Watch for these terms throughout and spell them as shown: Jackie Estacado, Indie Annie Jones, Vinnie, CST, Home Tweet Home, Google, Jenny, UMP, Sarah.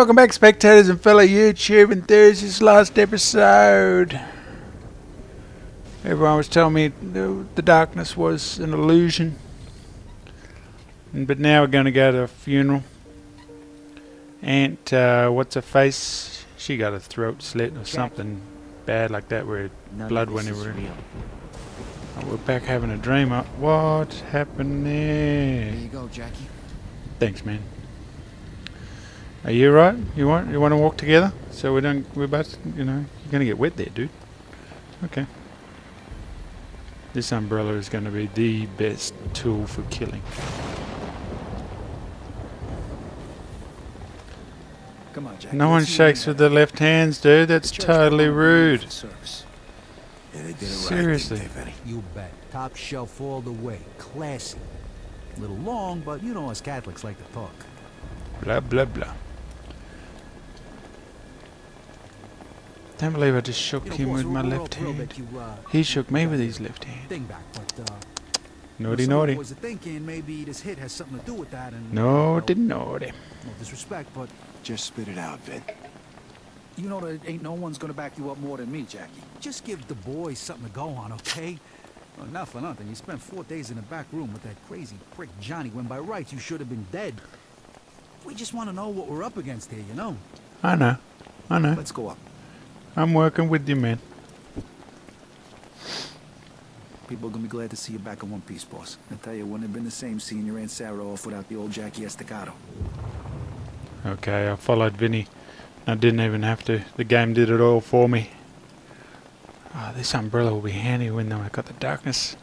welcome back, spectators and fellow YouTube enthusiasts. Last episode, everyone was telling me the darkness was an illusion, but now we're going to go to a funeral. Aunt, what's her face? She got a throat slit or something bad like that, where blood went everywhere. Oh, we're back having a dream. What happened there? There you go, Jackie. Thanks, man. Are you right? You want to walk together? So we don't. We're both. You know, you're gonna get wet there, dude. Okay. This umbrella is gonna be the best tool for killing. Come on, Jack. No one shakes with their left hands, dude. That's totally rude. Seriously. You bet. Top shelf all the way. Classy. A little long, but you know us Catholics like to talk. Blah blah blah. Don't believe I just shook him with my left hand. He shook me with his left hand. Naughty, naughty. Naughty, naughty. No disrespect, but just spit it out, Vin. You know that ain't no one's gonna back you up more than me, Jackie. Just give the boys something to go on, okay? Well, not for nothing. You spent 4 days in the back room with that crazy prick Johnny when by rights you should have been dead. We just want to know what we're up against here, you know? I know. I know. Let's go up. I'm working with you, man. People are going to be glad to see you back in one piece, boss. I tell you, it wouldn't have been the same seeing your Aunt Sarah off without the old Jackie Estacado. Okay, I followed Vinnie. I didn't even have to. The game did it all for me. Oh, this umbrella will be handy when I've got the darkness.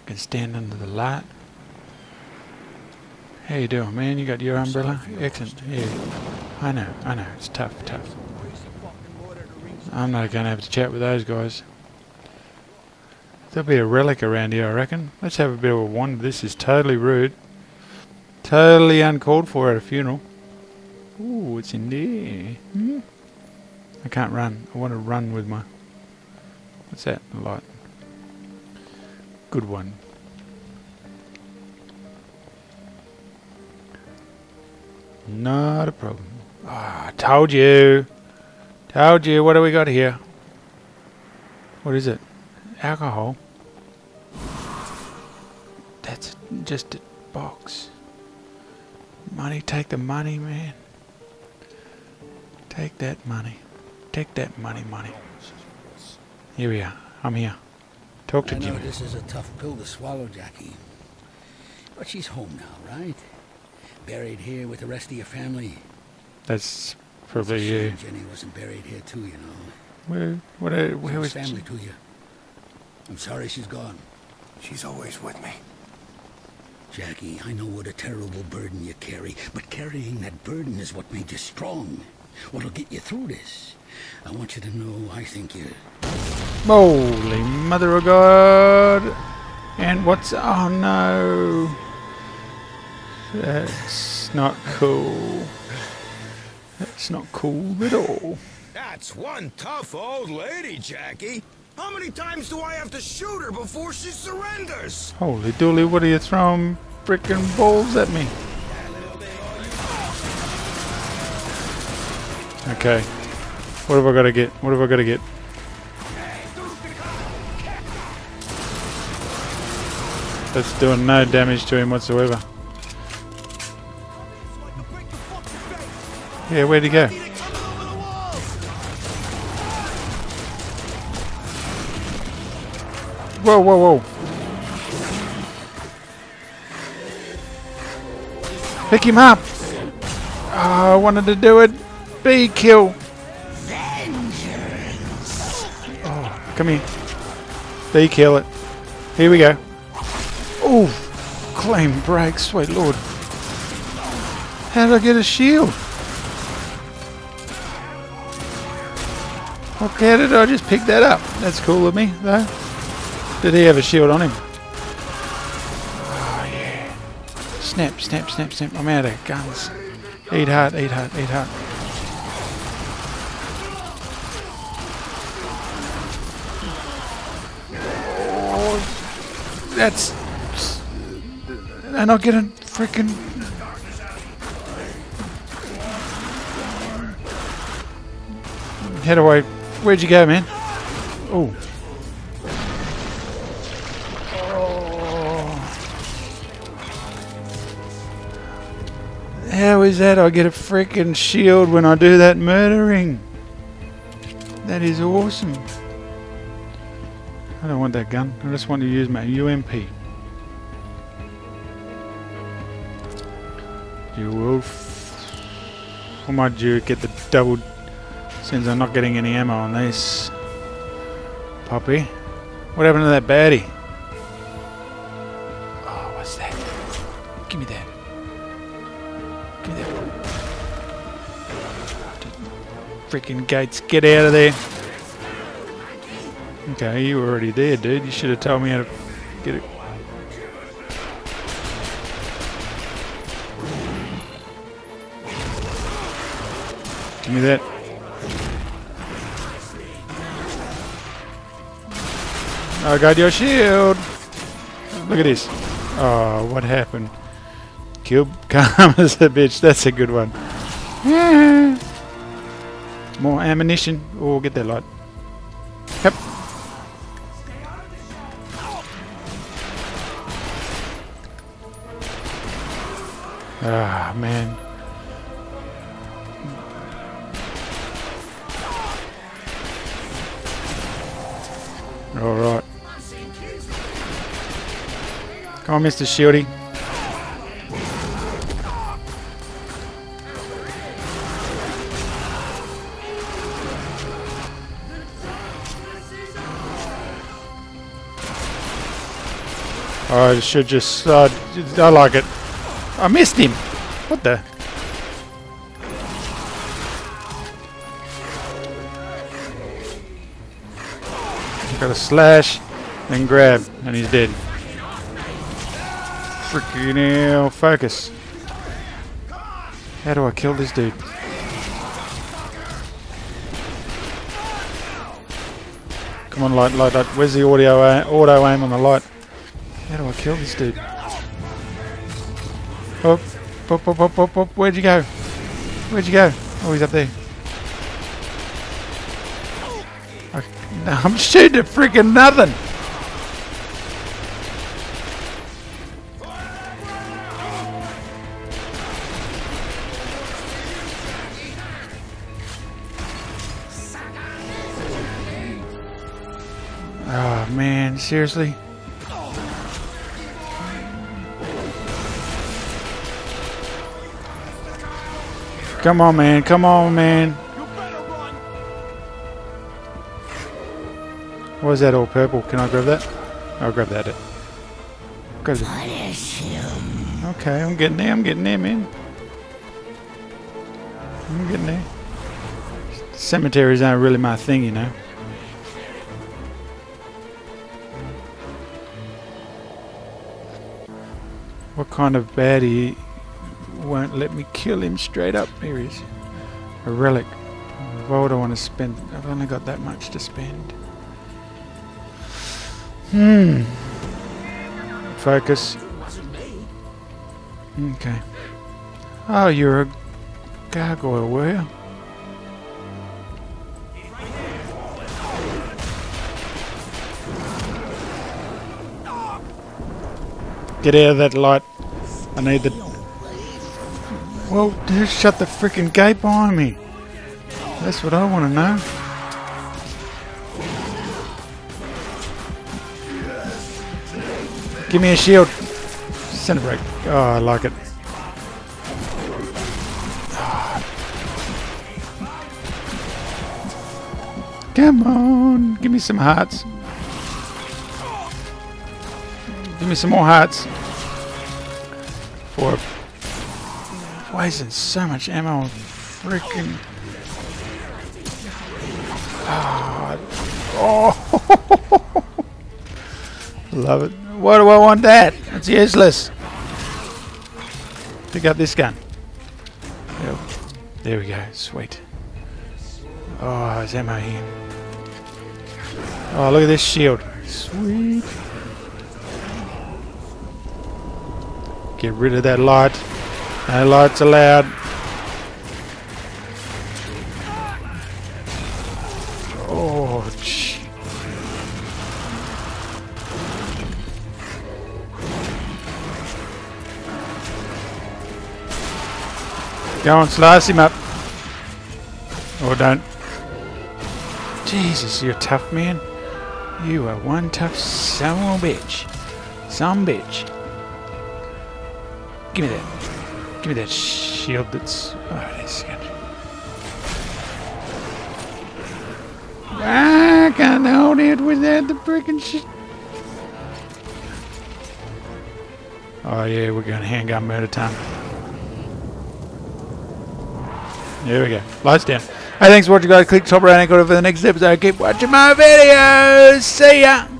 I can stand under the light. How you doing, man? You got your umbrella? Excellent. Yeah. I know. It's tough. I'm not going to have to chat with those guys. There'll be a relic around here, I reckon. Let's have a bit of a wander. This is totally rude. Totally uncalled for at a funeral. Ooh, it's in there. Hmm? I can't run. I want to run with my... What's that? A light. Good one. Not a problem. Ah, told you. Told you. What do we got here? What is it? Alcohol. That's just a box. Money. Take the money, man. Take that money. Take that money. Here we are. I'm here. Talk to Jimmy. I know this is a tough pill to swallow, Jackie. But she's home now, right? Buried here with the rest of your family. That's probably you. Jenny wasn't buried here too, you know. Where was family to you? I'm sorry she's gone. She's always with me. Jackie, I know what a terrible burden you carry, but carrying that burden is what made you strong. What'll get you through this? I want you to know I think you. Holy Mother of God! And what's? Oh no! That's not cool. That's not cool at all. That's one tough old lady, Jackie. How many times do I have to shoot her before she surrenders? Holy dooly, what are you throwing frickin' balls at me? Okay. What have I got to get? What have I got to get? That's doing no damage to him whatsoever. Yeah, where'd he go? Whoa. Pick him up. Oh, I wanted to do it. Bee kill. Oh, come here. Bee kill it. Here we go. Oh, claim break. Sweet Lord. How did I get a shield? Okay, how did I just pick that up? That's cool of me, though. Did he have a shield on him? Oh, yeah. Snap. I'm out of guns. Eat heart. Oh, that's... And I'll get a frickin'... Head away. Where'd you go, man? Oh. How is that I get a frickin' shield when I do that murdering? That is awesome. I don't want that gun. I just want to use my UMP. You will. What am I due? Get the double. Since I'm not getting any ammo on this puppy. What happened to that baddie? Oh, what's that? Give me that. Give me that. Freaking gates! Get out of there! Okay, you were already there, dude. You should have told me how to get it. Give me that. I got your shield. Look at this. Oh, what happened? Kill calm as a bitch. That's a good one. More ammunition. Oh, get that light. Yep. Ah, man. All right. Come on, Mr. Shieldy. I should just... I like it. I missed him. What the... Got a slash and grab, and he's dead. Freaking hell, focus. How do I kill this dude? Come on, light, light. Where's the auto aim on the light? How do I kill this dude? Oh, pop, pop, pop, pop. Where'd you go? Where'd you go? Oh, he's up there. I'm shooting at freaking nothing. Oh man, seriously? Come on, man. Come on, man. Why is that all purple? Can I grab that? I'll grab that. Grab it. Okay, I'm getting there. I'm getting there, man. I'm getting there. Cemeteries aren't really my thing, you know. What kind of baddie won't let me kill him straight up? Here he is. A relic. Why would I want to spend? I've only got that much to spend. Focus. Okay. Oh, you're a gargoyle, were you? Get out of that light. I need the... Well, dude, shut the freaking gate behind me. That's what I want to know. Give me a shield. Centerbrake. Oh, I like it. Oh. Come on. Give me some hearts. Give me some more hearts. For wasting so much ammo. Freaking. Oh. Love it. Why do I want that? It's useless. Pick up this gun. Oh, there we go. Sweet. Oh, there's ammo here. Oh, look at this shield. Sweet. Get rid of that light. No lights allowed. Don't slice him up. Or don't. Jesus, you're a tough man. You are one tough son of a bitch. Some bitch. Give me that. Give me that shield that's... Oh, that's good. I can't hold it without the freaking shit. Oh yeah, we're going to handgun murder time. There we go. Lights down. Hey, thanks for watching, guys. Click top right-hand corner for the next episode. Keep watching my videos. See ya.